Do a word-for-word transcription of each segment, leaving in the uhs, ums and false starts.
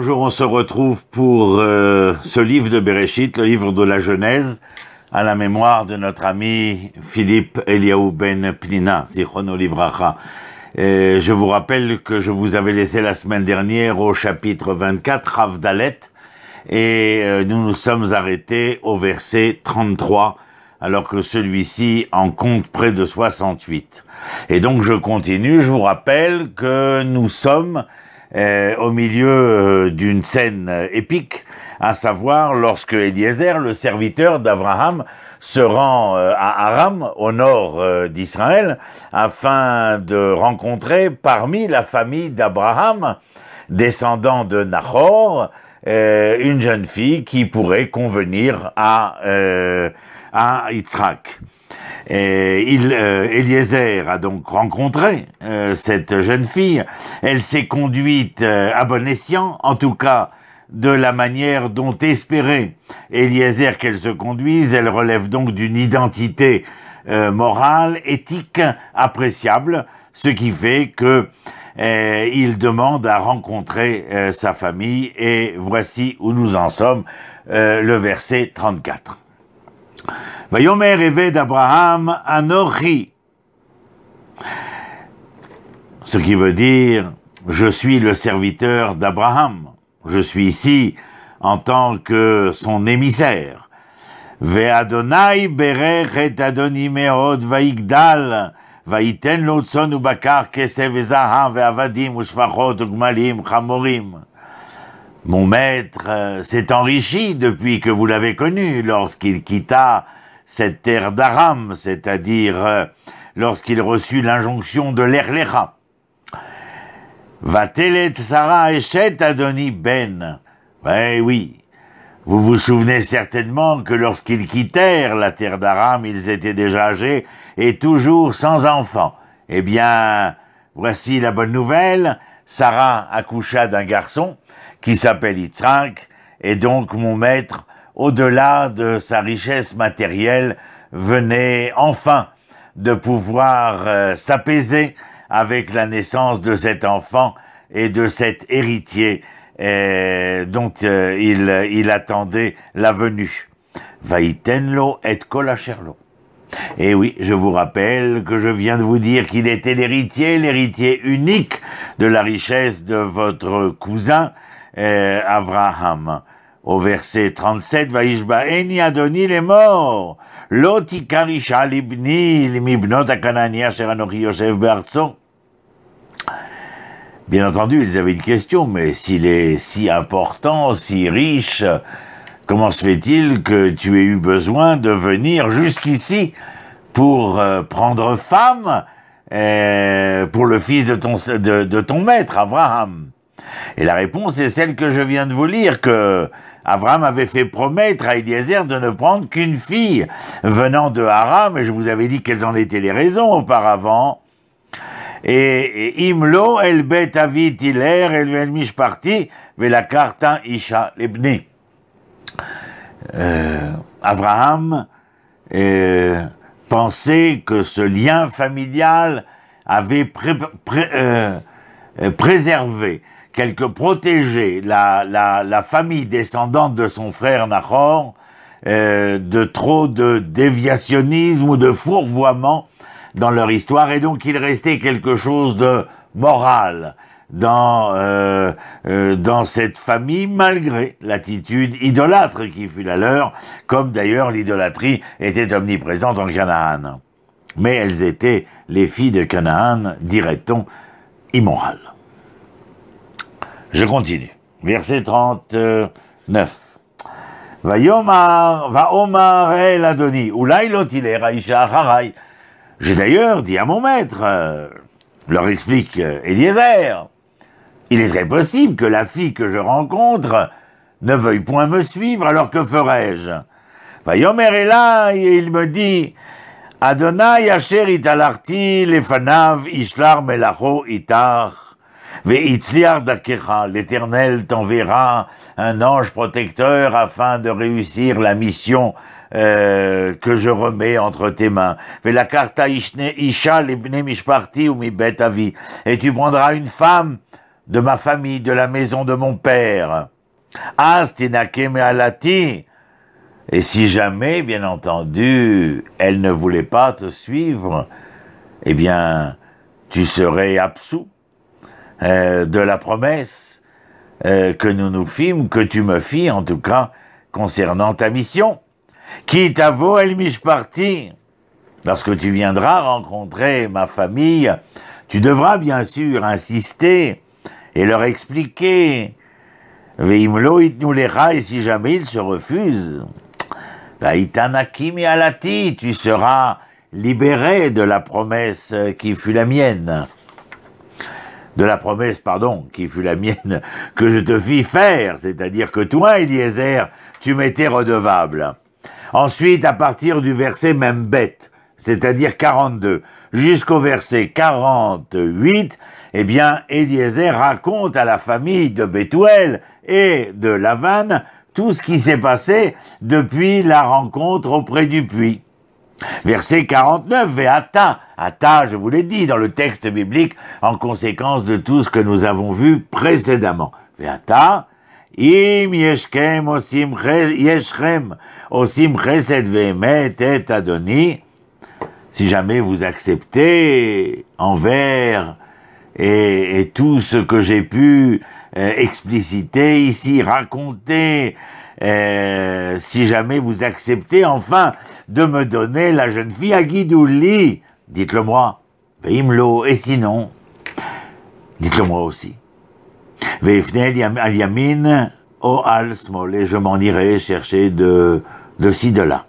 Bonjour, on se retrouve pour euh, ce livre de Bereshit, le livre de la Genèse, à la mémoire de notre ami Philippe Eliaou ben Pnina, Zichrono Livracha. Et je vous rappelle que je vous avais laissé la semaine dernière au chapitre vingt-quatre, Rav Dalet, et euh, nous nous sommes arrêtés au verset trente-trois, alors que celui-ci en compte près de soixante-huit. Et donc je continue, je vous rappelle que nous sommes Euh, au milieu euh, d'une scène euh, épique, à savoir lorsque Eliezer, le serviteur d'Abraham, se rend euh, à Aram, au nord euh, d'Israël, afin de rencontrer parmi la famille d'Abraham, descendant de Nahor, euh, une jeune fille qui pourrait convenir à, euh, à Yitzhak. Et il, euh, Eliezer a donc rencontré euh, cette jeune fille. Elle s'est conduite euh, à bon escient, en tout cas de la manière dont espérait Eliezer qu'elle se conduise. Elle relève donc d'une identité euh, morale, éthique, appréciable, ce qui fait que euh, il demande à rencontrer euh, sa famille. Et voici où nous en sommes, euh, le verset trente-quatre. « Vayomer eved Abraham Anochi » ce qui veut dire « Je suis le serviteur d'Abraham ». Je suis ici en tant que son émissaire. « Ve'adonai berech et adoni meod va'igdal va'iten lotzon ubakar kesev ezaha ve'avadim ushvachot ugmalim chamorim » Mon maître s'est enrichi depuis que vous l'avez connu, lorsqu'il quitta cette terre d'Aram, c'est-à-dire lorsqu'il reçut l'injonction de l'Erlecha. « Vatelet Sarah eshet Adoni ben » Eh oui, vous vous souvenez certainement que lorsqu'ils quittèrent la terre d'Aram, ils étaient déjà âgés et toujours sans enfants. Eh bien, voici la bonne nouvelle, Sarah accoucha d'un garçon qui s'appelle Yitzhak, et donc mon maître, au-delà de sa richesse matérielle, venait enfin de pouvoir euh, s'apaiser avec la naissance de cet enfant et de cet héritier euh, dont euh, il, il attendait la venue. « Vaïtenlo et kolacherlo » Et oui, je vous rappelle que je viens de vous dire qu'il était l'héritier, l'héritier unique de la richesse de votre cousin, Euh, Abraham. Au verset trente-sept, Vaishbaeni Adoni les morts, Lotikarisha libni limibnot akanania sheranochi Yosef Be'artso. Bien entendu, ils avaient une question, mais s'il est si important, si riche, comment se fait-il que tu aies eu besoin de venir jusqu'ici pour euh, prendre femme euh, pour le fils de ton, de, de ton maître, Abraham? Et la réponse est celle que je viens de vous lire, que Abraham avait fait promettre à Eliezer de ne prendre qu'une fille venant de Haran, mais je vous avais dit quelles en étaient les raisons auparavant. Et Imlo el bet avit hiler el mishparti vela karta isha lebni. Abraham euh, pensait que ce lien familial avait pré, pré, euh, préservé, quelque protéger la, la, la famille descendante de son frère Nahor euh, de trop de déviationnisme ou de fourvoiement dans leur histoire, et donc il restait quelque chose de moral dans, euh, euh, dans cette famille, malgré l'attitude idolâtre qui fut la leur, comme d'ailleurs l'idolâtrie était omniprésente en Canaan. Mais elles étaient les filles de Canaan, dirait-on, immorales. Je continue. Verset trente-neuf. Va Yomar, va Omar el Adoni, Oulai Lotilé Raïcha Harai. J'ai d'ailleurs dit à mon maître, euh, leur explique Eliezer, il est très possible que la fille que je rencontre ne veuille point me suivre, alors que ferai-je? Va Yomer Elai, et il me dit, Adonai Asher Italarti, Lefanav, Ishlar Melacho Itar. L'Éternel t'enverra un ange protecteur afin de réussir la mission euh, que je remets entre tes mains. Et tu prendras une femme de ma famille, de la maison de mon père. Et si jamais, bien entendu, elle ne voulait pas te suivre, eh bien, tu serais absous euh, de la promesse euh, que nous nous fîmes, que tu me fis, en tout cas, concernant ta mission. Qui t'avoue el mishparti, lorsque tu viendras rencontrer ma famille, tu devras bien sûr insister et leur expliquer. Veimlo itnulecha, et si jamais ils se refusent, itanakimi alati, tu seras libéré de la promesse qui fut la mienne, de la promesse, pardon, qui fut la mienne, que je te fis faire, c'est-à-dire que toi, Eliezer, tu m'étais redevable. Ensuite, à partir du verset Membet, c'est-à-dire quarante-deux, jusqu'au verset quarante-huit, eh bien, Eliezer raconte à la famille de Betuel et de Lavan tout ce qui s'est passé depuis la rencontre auprès du puits. Verset quarante-neuf, « Ve'ata » Ata, je vous l'ai dit dans le texte biblique, en conséquence de tout ce que nous avons vu précédemment. Ve'ata, im yeshkem osim yeshrem osim chesed ve'emet et adoni. Si jamais vous acceptez envers et, et tout ce que j'ai pu euh, expliciter ici, raconter, euh, si jamais vous acceptez enfin de me donner la jeune fille à Guidouli, dites-le moi, veimlo, et sinon, dites-le moi aussi. Veifnel al yamin o al smol, et je m'en irai chercher de, de ci, de là,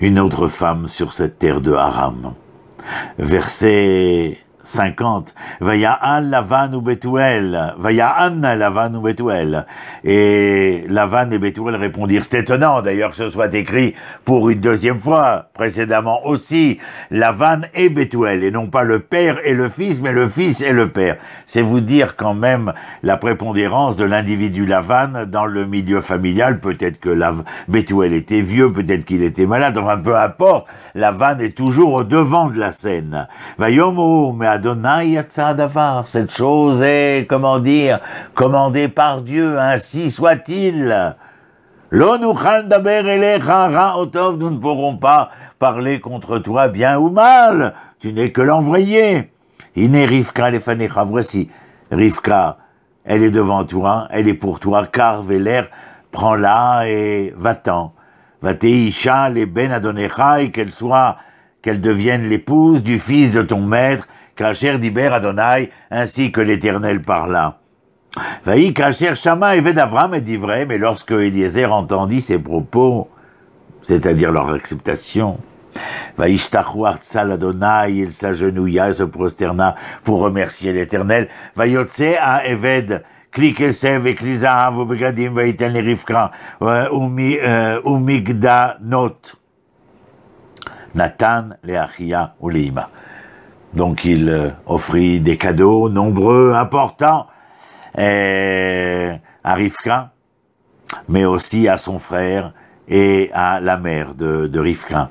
une autre femme sur cette terre de Haram. Verset cinquante. Vaya'an Lavan ou Betuel. Vaya'an Lavan ou Betuel. Et Lavan et Betuel répondirent. C'est étonnant d'ailleurs que ce soit écrit pour une deuxième fois, précédemment aussi, Lavan et Betuel, et non pas le père et le fils, mais le fils et le père. C'est vous dire quand même la prépondérance de l'individu Lavan dans le milieu familial. Peut-être que Lav Betuel était vieux, peut-être qu'il était malade, enfin peu importe, Lavan est toujours au devant de la scène. Vayomo, mais cette chose est, comment dire, commandée par Dieu, ainsi soit-il. Nous ne pourrons pas parler contre toi, bien ou mal, tu n'es que l'envoyé. Iné Rivka lefanecha, voici, Rivka, elle est devant toi, elle est pour toi, car Véler, prends-la et va-t'en. Va-teisha les ben adonecha, et qu'elle soit, qu'elle devienne l'épouse du fils de ton maître, Kacher d'Iber Adonai, ainsi que l'Éternel parla. Vaï Kacher Shama Eved Avram et d'Ivray, mais lorsque Eliezer entendit ses propos, c'est-à-dire leur acceptation, Vaï Shtachouart Sal Adonai, il s'agenouilla et se prosterna pour remercier l'Éternel. Vaïotse à Eved, Klikesev et Klizahav, Obegadim, Vaïten les Rivka, Umigda Not, Nathan, les Achia ou les Ima. Donc il offrit des cadeaux nombreux, importants, et à Rivka, mais aussi à son frère et à la mère de, de Rivka.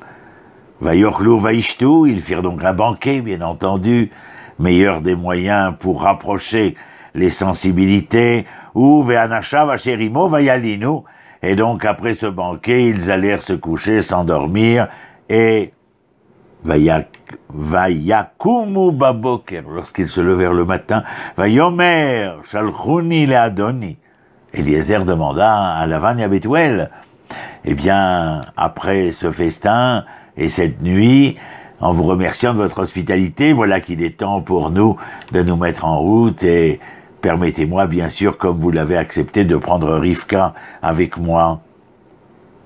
Vayorlou, vaishtou, ils firent donc un banquet, bien entendu, meilleur des moyens pour rapprocher les sensibilités, ou ve'anacha vacherimo vayalinu, et donc après ce banquet, ils allèrent se coucher, s'endormir, et Vayakumu baboker, lorsqu'ils se levèrent le matin, Vayomer, Shalchuni le Adoni. Eliezer demanda à Lavan et à Betuel, eh bien, après ce festin et cette nuit, en vous remerciant de votre hospitalité, voilà qu'il est temps pour nous de nous mettre en route, et permettez-moi, bien sûr, comme vous l'avez accepté, de prendre Rivka avec moi.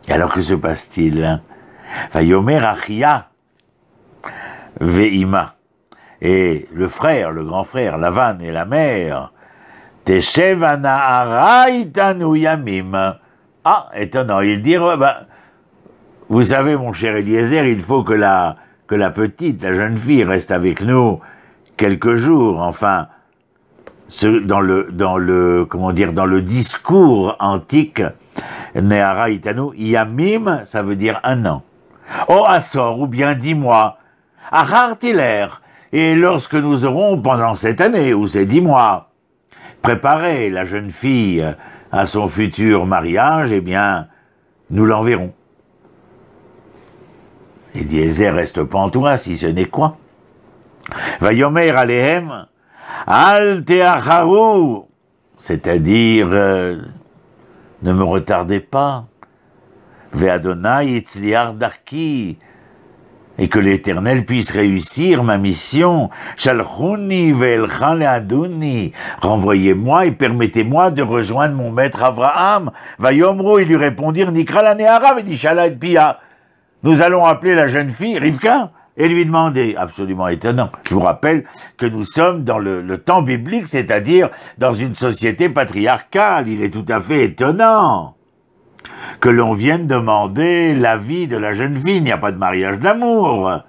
Et alors, que se passe-t-il? Vayomer Achia, Veima, et le frère, le grand frère, Lavan et la mère, Techevana Araitanu Yamim. Ah, étonnant, ils dirent, bah, vous savez mon cher Eliezer, il faut que la, que la petite, la jeune fille reste avec nous quelques jours, enfin, ce, dans le, dans le, comment dire, dans le discours antique, Ne Araitanu Yamim, ça veut dire un an. Oh, Assor, ou bien dix mois. À Hartiler, et lorsque nous aurons, pendant cette année ou ces dix mois, préparer la jeune fille à son futur mariage, eh bien, nous l'enverrons. Et Eliezer reste pantois, si ce n'est quoi. Vayomer alehem, al teacharu, c'est-à-dire, euh, ne me retardez pas, ve'adonai itzliar darki, et que l'Éternel puisse réussir ma mission. Shalchuni ve'elcha le'aduni, renvoyez-moi et permettez-moi de rejoindre mon maître Abraham. Vayomru, ils lui répondirent, nikra la nehara ve'nishala et pia. Nous allons appeler la jeune fille, Rivka, et lui demander, absolument étonnant, je vous rappelle que nous sommes dans le, le temps biblique, c'est-à-dire dans une société patriarcale. Il est tout à fait étonnant que l'on vienne demander l'avis de la jeune fille. Il n'y a pas de mariage d'amour.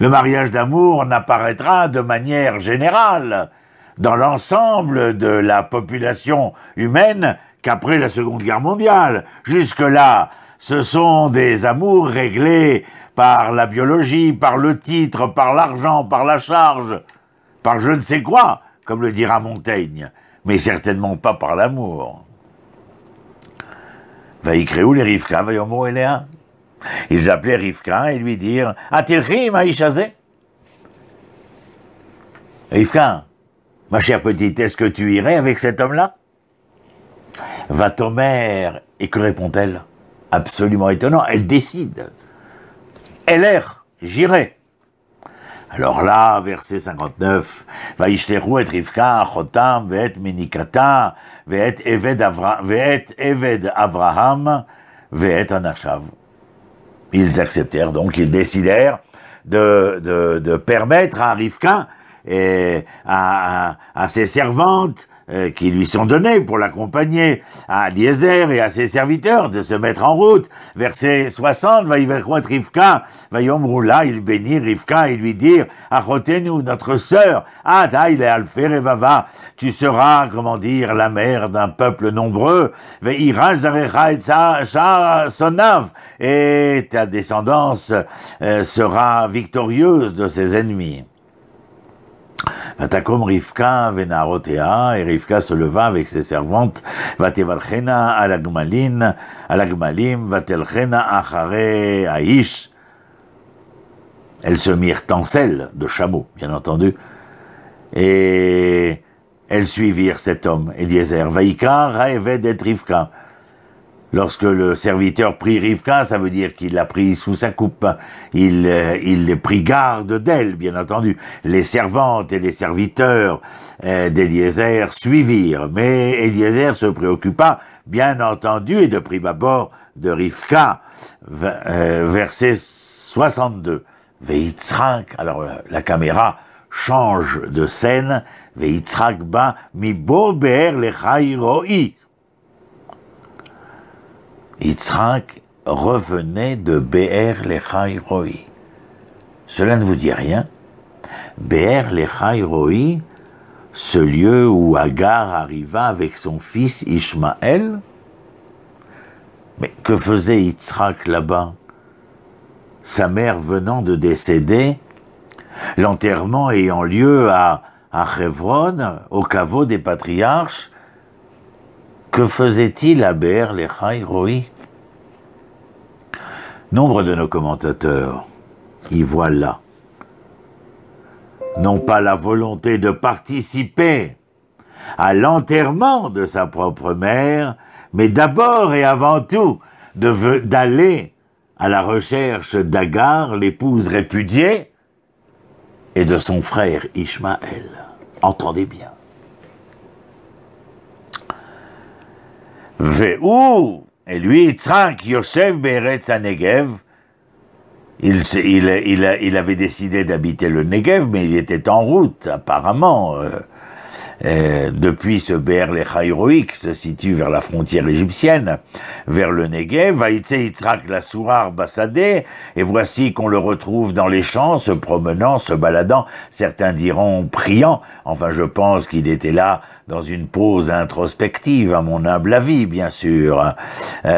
Le mariage d'amour n'apparaîtra de manière générale dans l'ensemble de la population humaine qu'après la Seconde Guerre mondiale. Jusque-là, ce sont des amours réglés par la biologie, par le titre, par l'argent, par la charge, par je ne sais quoi, comme le dira Montaigne, mais certainement pas par l'amour. Vaïkréou les Rivka, vaïomo Eléa. Ils appelaient Rivka et lui dirent « Atilchi maïchazé » Rivka, ma chère petite, est-ce que tu irais avec cet homme-là? Va Tomer. Et que répond-elle? Absolument étonnant, elle décide. Elle erre, j'irai. Alors là, verset cinquante-neuf, Vaishleru et Rivka, Chotam, Veet Menikata, Veet Eved Avraham, Veet Anashav. Ils acceptèrent donc, ils décidèrent de, de, de permettre à Rivka et à, à, à ses servantes qui lui sont donnés pour l'accompagner, à Eliezer et à ses serviteurs, de se mettre en route. Verset soixante, « Vaïverchot Rivka, Vaïomroula, il bénit Rivka et lui dire, « Achotenu, notre sœur, Adaï le alfer evava, tu seras, comment dire, la mère d'un peuple nombreux, Ve'iraj zarecha et sa sonav, et ta descendance sera victorieuse de ses ennemis. » Vatakom Rivka venarotea, et Rivka se leva avec ses servantes, vatevalchena alagmalin, alagmalim, vatelchena achare aish. Elles se mirent en selle de chameau, bien entendu, et elles suivirent cet homme, Eliezer. Vaïka raeved et Rivka. Lorsque le serviteur prit Rivka, ça veut dire qu'il l'a pris sous sa coupe. Il, il prit garde d'elle, bien entendu. Les servantes et les serviteurs d'Eliezer suivirent. Mais Eliezer se préoccupa, bien entendu, et de prime abord de Rivka. Verset soixante-deux. Veyitzrak, alors la caméra change de scène. Veyitzrak ba mi bo be'er lahai roi. Yitzhak revenait de Be'er Lahai Roi. Cela ne vous dit rien? Be'er Lahai Roi, ce lieu où Agar arriva avec son fils Ishmael? Mais que faisait Yitzhak là-bas? Sa mère venant de décéder, l'enterrement ayant lieu à, à Hébron, au caveau des patriarches, que faisait-il à Be'er Lahai Roi? Nombre de nos commentateurs y voient là, non pas la volonté de participer à l'enterrement de sa propre mère, mais d'abord et avant tout d'aller à la recherche d'Agar, l'épouse répudiée, et de son frère Ishmael. Entendez bien. Ve'ou, et lui, Yitzhak, Yosef Be'eretz Negev, il, il, il, il avait décidé d'habiter le Negev, mais il était en route, apparemment, euh, euh, depuis ce Be'er Lahai Roi qui se situe vers la frontière égyptienne, vers le Negev. Vaïtse Yitzhak la Sourar Bassadeh, et voici qu'on le retrouve dans les champs, se promenant, se baladant, certains diront priant, enfin je pense qu'il était là, dans une pause introspective, à mon humble avis, bien sûr. Il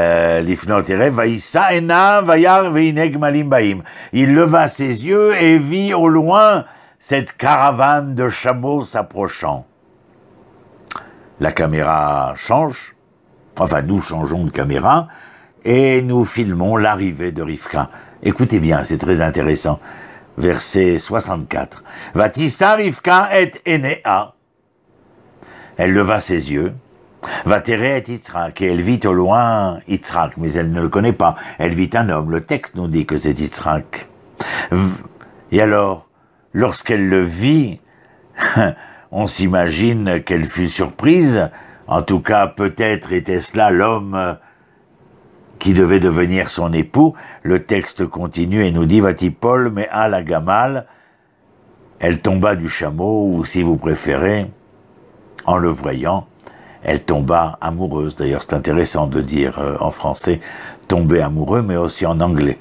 leva ses yeux et vit au loin cette caravane de chameaux s'approchant. la caméra change, enfin nous changeons de caméra, et nous filmons l'arrivée de Rivka. Écoutez bien, c'est très intéressant. Verset soixante-quatre. « Vatissa Rivka et Enea » Elle leva ses yeux. « Vatere et Yitzhak » et elle vit au loin Yitzhak, mais elle ne le connaît pas. Elle vit un homme. Le texte nous dit que c'est Yitzhak. Et alors, lorsqu'elle le vit, on s'imagine qu'elle fut surprise. En tout cas, peut-être était-ce là l'homme qui devait devenir son époux. Le texte continue et nous dit « Vatipol mais à la gamal » Elle tomba du chameau, ou si vous préférez, en le voyant, elle tomba amoureuse. D'ailleurs, c'est intéressant de dire euh, en français « tomber amoureux » mais aussi en anglais.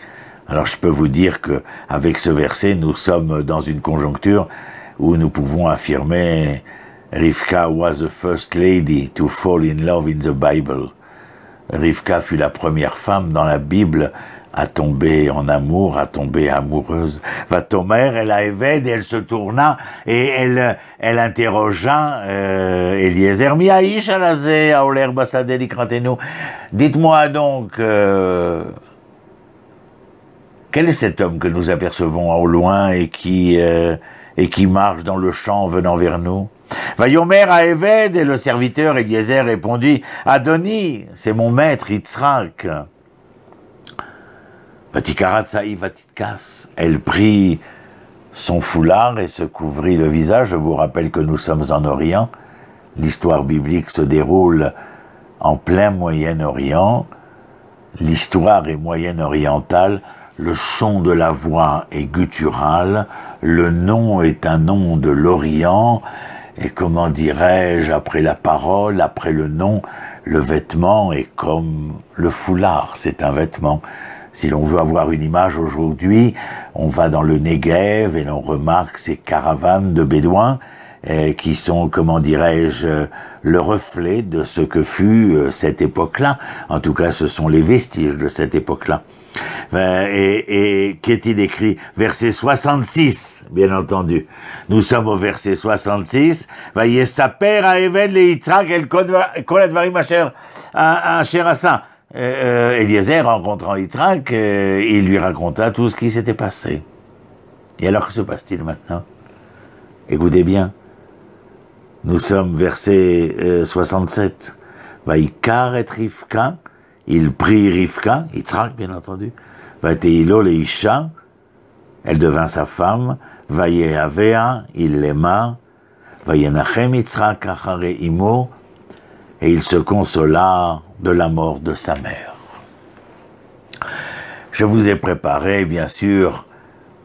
Alors, je peux vous dire que avec ce verset, nous sommes dans une conjoncture où nous pouvons affirmer « Rivka was the first lady to fall in love in the Bible ». Rivka fut la première femme dans la Bible à tomber en amour, à tomber amoureuse. Vatomer, elle a évêde, elle se tourna et elle, elle interrogea euh, Eliezer. Dites-moi donc, euh, quel est cet homme que nous apercevons au loin et qui, euh, et qui marche dans le champ venant vers nous? Vayomer à Eved, et le serviteur Eliezer répondit « Adoni, c'est mon maître Yitzhak. » Elle prit son foulard et se couvrit le visage. Je vous rappelle que nous sommes en Orient. L'histoire biblique se déroule en plein Moyen-Orient. L'histoire est moyen-orientale. Le son de la voix est guttural. Le nom est un nom de l'Orient. Et comment dirais-je, après la parole, après le nom, le vêtement est comme le foulard, c'est un vêtement. Si l'on veut avoir une image aujourd'hui, on va dans le Negev et l'on remarque ces caravanes de bédouins eh, qui sont, comment dirais-je, le reflet de ce que fut euh, cette époque-là. En tout cas, ce sont les vestiges de cette époque-là. Et, et qu'est-il écrit? Verset soixante-six, bien entendu. Nous sommes au verset soixante-six. Euh, Eliezer, rencontrant Yitzhak, euh, il lui raconta tout ce qui s'était passé. Et alors, que se passe-t-il maintenant? Écoutez bien. Nous sommes verset euh, soixante-sept. Vaikar et Rivka. Il prit Rivka, Yitzhak bien entendu, Vateilo le Isha, elle devint sa femme, Vayehavea, il l'aima, Vayenachem Yitzhak achare imo, et il se consola de la mort de sa mère. Je vous ai préparé, bien sûr,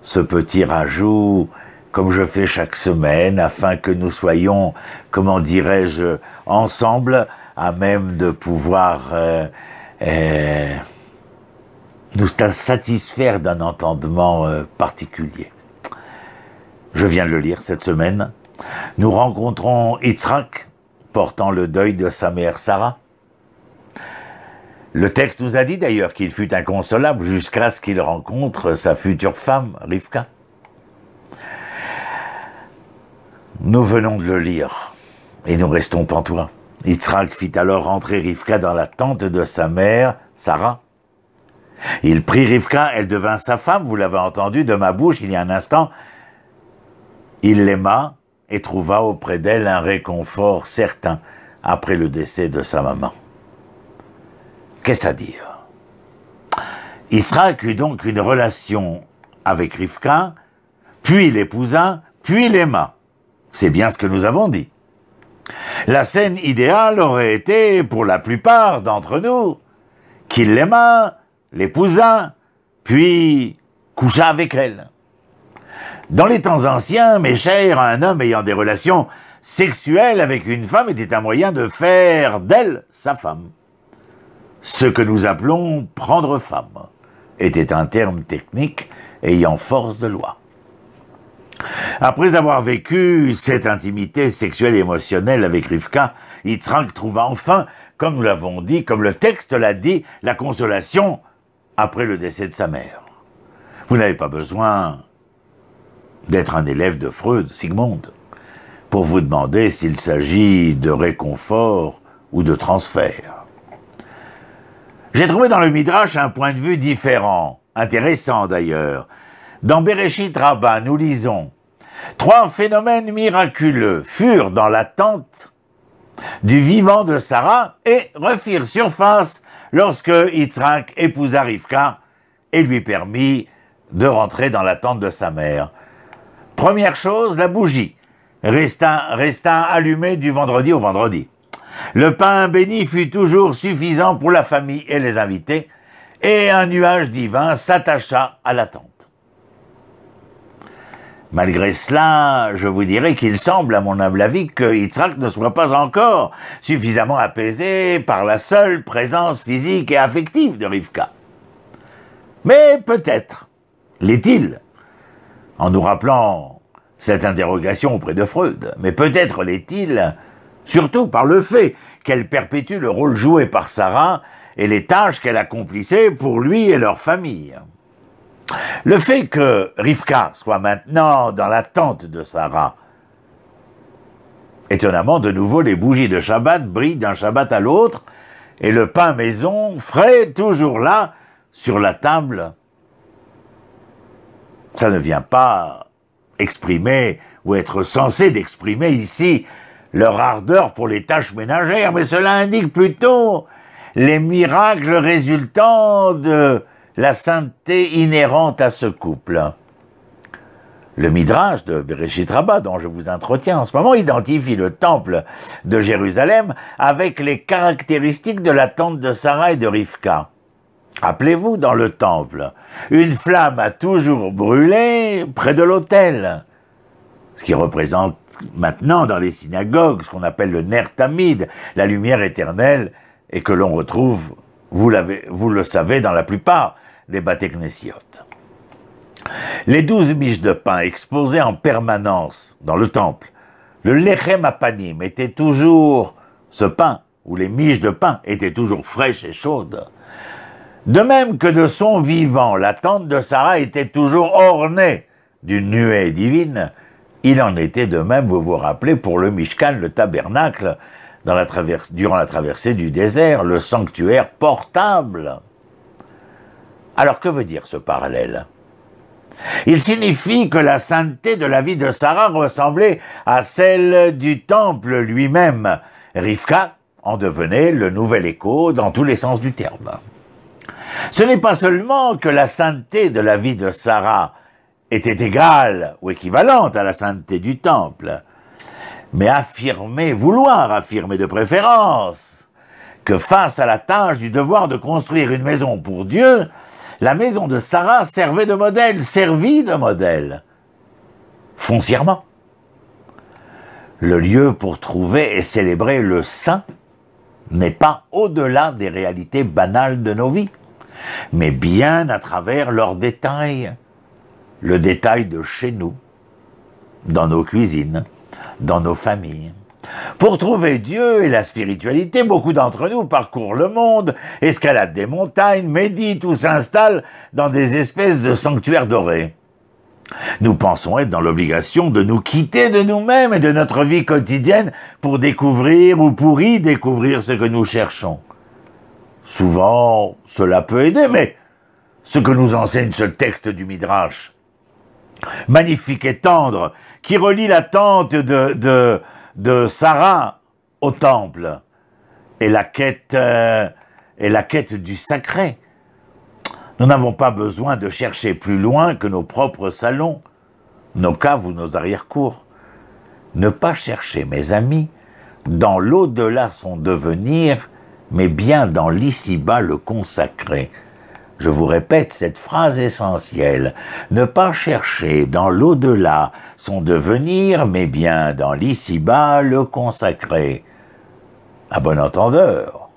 ce petit rajout, comme je fais chaque semaine, afin que nous soyons, comment dirais-je, ensemble, à même de pouvoir... Euh, Euh, nous satisfaire d'un entendement euh, particulier. Je viens de le lire cette semaine. Nous rencontrons Yitzhak portant le deuil de sa mère Sarah. Le texte nous a dit d'ailleurs qu'il fut inconsolable jusqu'à ce qu'il rencontre sa future femme, Rivka. Nous venons de le lire et nous restons pantois. Yitzhak fit alors rentrer Rivka dans la tente de sa mère, Sarah. Il prit Rivka, elle devint sa femme, vous l'avez entendu de ma bouche il y a un instant. Il l'aima et trouva auprès d'elle un réconfort certain après le décès de sa maman. Qu'est-ce à dire? Yitzhak eut donc une relation avec Rivka, puis l'épousa, puis l'aima. C'est bien ce que nous avons dit. La scène idéale aurait été, pour la plupart d'entre nous, qu'il l'aima, l'épousa, puis coucha avec elle. Dans les temps anciens, mes chers, un homme ayant des relations sexuelles avec une femme était un moyen de faire d'elle sa femme. Ce que nous appelons « prendre femme » était un terme technique ayant force de loi. Après avoir vécu cette intimité sexuelle et émotionnelle avec Rivka, Yitzhak trouva enfin, comme nous l'avons dit, comme le texte l'a dit, la consolation après le décès de sa mère. Vous n'avez pas besoin d'être un élève de Freud, Sigmund, pour vous demander s'il s'agit de réconfort ou de transfert. J'ai trouvé dans le Midrash un point de vue différent, intéressant d'ailleurs. Dans Bereshit Rabba, nous lisons « Trois phénomènes miraculeux furent dans l'attente du vivant de Sarah et refirent surface lorsque Yitzhak épousa Rivka et lui permit de rentrer dans la tente de sa mère. Première chose, la bougie resta, resta allumée du vendredi au vendredi. Le pain béni fut toujours suffisant pour la famille et les invités, et un nuage divin s'attacha à la tente. Malgré cela, je vous dirais qu'il semble, à mon humble avis, que Yitzhak ne soit pas encore suffisamment apaisé par la seule présence physique et affective de Rivka. Mais peut-être l'est-il, en nous rappelant cette interrogation auprès de Freud, mais peut-être l'est-il surtout par le fait qu'elle perpétue le rôle joué par Sarah et les tâches qu'elle accomplissait pour lui et leur famille. Le fait que Rivka soit maintenant dans la tente de Sarah. Étonnamment, de nouveau, les bougies de Shabbat brillent d'un Shabbat à l'autre et le pain maison frais toujours là sur la table. Ça ne vient pas exprimer ou être censé d'exprimer ici leur ardeur pour les tâches ménagères, mais cela indique plutôt les miracles résultant de la sainteté inhérente à ce couple. Le Midrash de Bereshit Rabba, dont je vous entretiens en ce moment, identifie le temple de Jérusalem avec les caractéristiques de la tente de Sarah et de Rivka. Rappelez-vous, dans le temple, une flamme a toujours brûlé près de l'autel, ce qui représente maintenant dans les synagogues ce qu'on appelle le nerf tamid, la lumière éternelle, et que l'on retrouve, vous, l'avez, vous le savez, dans la plupart des bateknesiotes. Les douze miches de pain exposées en permanence dans le temple, le lechem hapanim était toujours ce pain, ou les miches de pain étaient toujours fraîches et chaudes. De même que de son vivant, la tente de Sarah était toujours ornée d'une nuée divine, il en était de même, vous vous rappelez, pour le Mishkan, le tabernacle, dans la traverse, durant la traversée du désert, le sanctuaire portable. Alors que veut dire ce parallèle? Il signifie que la sainteté de la vie de Sarah ressemblait à celle du temple lui-même. Rivka en devenait le nouvel écho dans tous les sens du terme. Ce n'est pas seulement que la sainteté de la vie de Sarah était égale ou équivalente à la sainteté du temple, mais affirmer, vouloir affirmer de préférence, que face à la tâche du devoir de construire une maison pour Dieu, la maison de Sarah servait de modèle, servit de modèle, foncièrement. Le lieu pour trouver et célébrer le saint n'est pas au-delà des réalités banales de nos vies, mais bien à travers leurs détails, le détail de chez nous, dans nos cuisines, dans nos familles. Pour trouver Dieu et la spiritualité, beaucoup d'entre nous parcourent le monde, escaladent des montagnes, méditent ou s'installent dans des espèces de sanctuaires dorés. Nous pensons être dans l'obligation de nous quitter de nous-mêmes et de notre vie quotidienne pour découvrir ou pour y découvrir ce que nous cherchons. Souvent, cela peut aider, mais ce que nous enseigne ce texte du Midrash, magnifique et tendre, qui relie la tente de, de, de Sarah au temple et la quête, euh, et la quête du sacré. Nous n'avons pas besoin de chercher plus loin que nos propres salons, nos caves ou nos arrière-cours. Ne pas chercher, mes amis, dans l'au-delà son devenir, mais bien dans l'ici-bas le consacré. Je vous répète cette phrase essentielle. Ne pas chercher dans l'au-delà son devenir, mais bien dans l'ici-bas le consacré. À bon entendeur.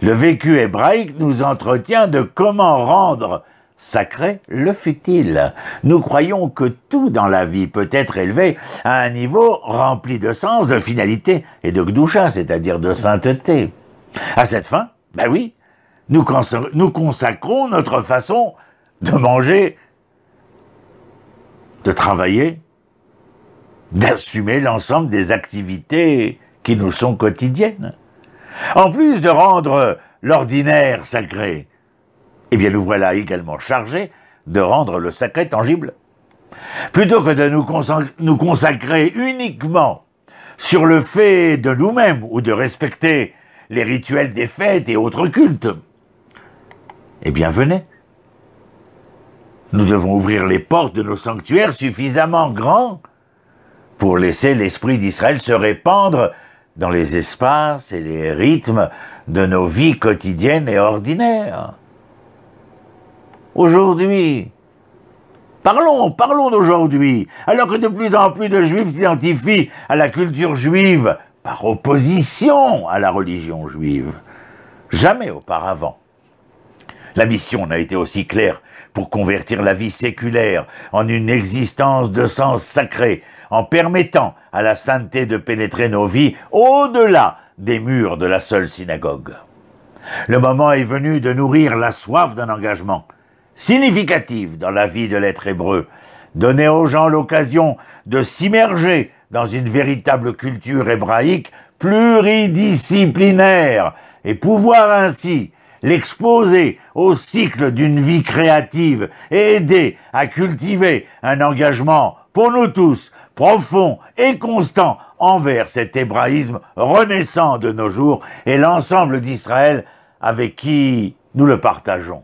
Le vécu hébraïque nous entretient de comment rendre sacré le futile. Nous croyons que tout dans la vie peut être élevé à un niveau rempli de sens, de finalité et de gdoucha, c'est-à-dire de sainteté. À cette fin, ben oui, nous consacrons notre façon de manger, de travailler, d'assumer l'ensemble des activités qui nous sont quotidiennes. En plus de rendre l'ordinaire sacré, eh bien nous voilà également chargés de rendre le sacré tangible. Plutôt que de nous consacrer, nous consacrer uniquement sur le fait de nous-mêmes ou de respecter les rituels des fêtes et autres cultes, eh bien venez. Nous devons ouvrir les portes de nos sanctuaires suffisamment grands pour laisser l'esprit d'Israël se répandre dans les espaces et les rythmes de nos vies quotidiennes et ordinaires. Aujourd'hui, parlons, parlons d'aujourd'hui, alors que de plus en plus de juifs s'identifient à la culture juive par opposition à la religion juive. Jamais auparavant. La mission n'a été aussi claire pour convertir la vie séculaire en une existence de sens sacré, en permettant à la sainteté de pénétrer nos vies au-delà des murs de la seule synagogue. Le moment est venu de nourrir la soif d'un engagement significatif dans la vie de l'être hébreu, donner aux gens l'occasion de s'immerger dans une véritable culture hébraïque pluridisciplinaire et pouvoir ainsi l'exposer au cycle d'une vie créative et aider à cultiver un engagement pour nous tous, profond et constant envers cet hébraïsme renaissant de nos jours et l'ensemble d'Israël avec qui nous le partageons.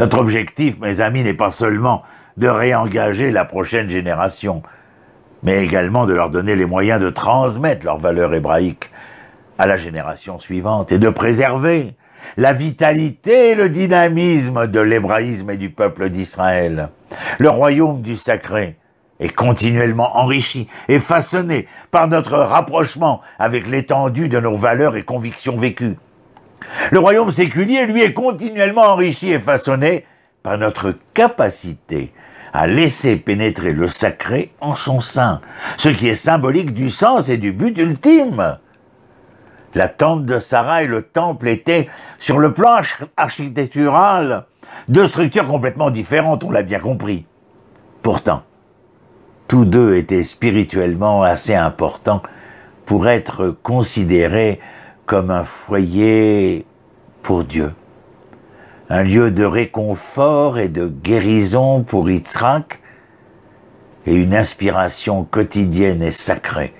Notre objectif, mes amis, n'est pas seulement de réengager la prochaine génération, mais également de leur donner les moyens de transmettre leurs valeurs hébraïques à la génération suivante et de préserver la vitalité et le dynamisme de l'hébraïsme et du peuple d'Israël. Le royaume du sacré est continuellement enrichi et façonné par notre rapprochement avec l'étendue de nos valeurs et convictions vécues. Le royaume séculier, lui, est continuellement enrichi et façonné par notre capacité à laisser pénétrer le sacré en son sein, ce qui est symbolique du sens et du but ultime. La tente de Sarah et le temple étaient, sur le plan architectural, deux structures complètement différentes, on l'a bien compris. Pourtant, tous deux étaient spirituellement assez importants pour être considérés comme un foyer pour Dieu, un lieu de réconfort et de guérison pour Yitzhak et une inspiration quotidienne et sacrée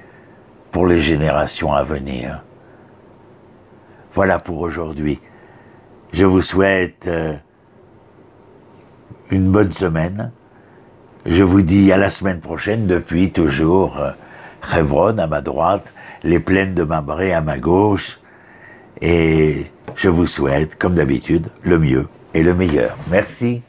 pour les générations à venir. Voilà pour aujourd'hui. Je vous souhaite une bonne semaine. Je vous dis à la semaine prochaine, depuis toujours Hébron à ma droite, les plaines de Mamré à ma gauche. Et je vous souhaite, comme d'habitude, le mieux et le meilleur. Merci.